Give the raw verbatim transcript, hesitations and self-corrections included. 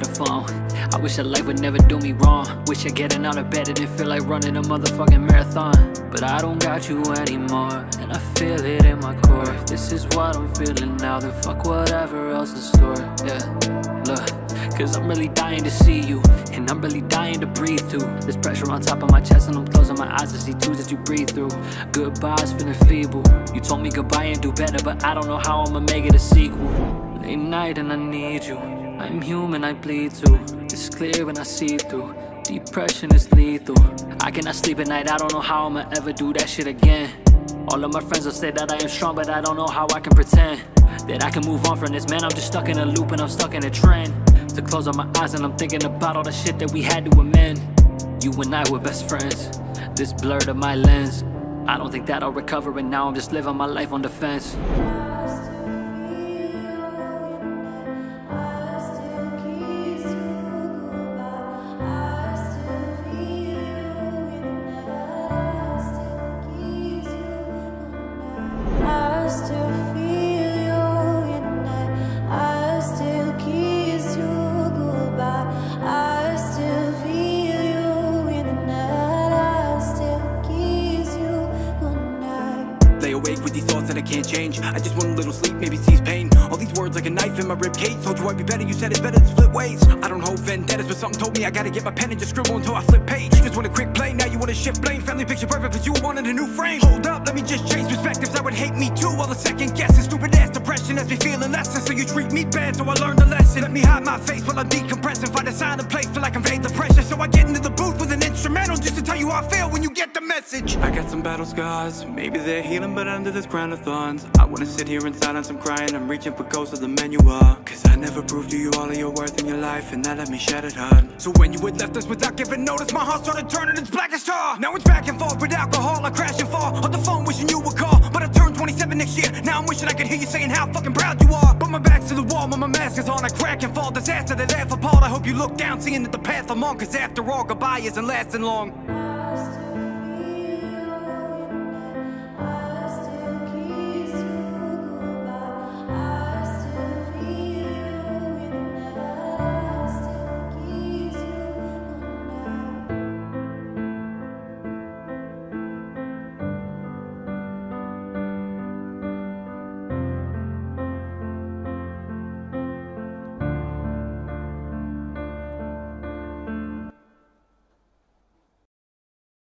how to flow. I wish that life would never do me wrong. Wish I getting out of bed and it feel like running a motherfucking marathon. But I don't got you anymore, and I feel it in my core. If this is what I'm feeling now, then fuck whatever else in store. Yeah, look, cause I'm really dying to see you, and I'm really dying to breathe too. There's pressure on top of my chest and I'm closing my eyes to see twos that you breathe through. Goodbyes feeling feeble. You told me goodbye and do better, but I don't know how I'ma make it a sequel. Late night and I need you. I'm human, I bleed too. It's clear when I see through. Depression is lethal. I cannot sleep at night, I don't know how I'ma ever do that shit again. All of my friends will say that I am strong, but I don't know how I can pretend that I can move on from this, man. I'm just stuck in a loop and I'm stuck in a trend. To close on my eyes and I'm thinking about all the shit that we had to amend. You and I were best friends. This blur to my lens, I don't think that I'll recover, and now I'm just living my life on the fence. That I can't change. I just want a little sleep, maybe cease pain. All these words like a knife in my ribcage. Told you I'd be better, you said it's better to split ways. I don't hold vendettas, but something told me I gotta get my pen and just scribble until I flip page. You just want a quick play, now you wanna shift blame. Family picture perfect, but you wanted a new frame. Hold up, let me just change perspectives. I would hate me too, all the second guessing. Stupid ass depression has me feeling lesser, so you treat me bad, so I learned a lesson. Let me hide my face while I'm decompressing. Find a silent place till I convey the pressure. So I get into the booth with an instrumental just to tell you how I feel when you get the message. I got some battle scars, maybe they're healing, but under this crown of thorns I wanna sit here in silence, I'm crying. I'm reaching for ghosts of the men you are, cause I never proved to you all of your worth in your life, and that left me shattered hard. So when you had left us without giving notice, my heart started turning, it's black as tar. Now it's back and forth with alcohol, I crash and fall. On the phone wishing you would call, but I turned twenty-seven next year. Now I'm wishing I could hear you saying how fucking proud you are. But my back's to the wall when my mask is on, I crack and fall. Disaster that laugh appalled. I hope you look down seeing that the path I'm on, cause after all goodbye isn't lasting long.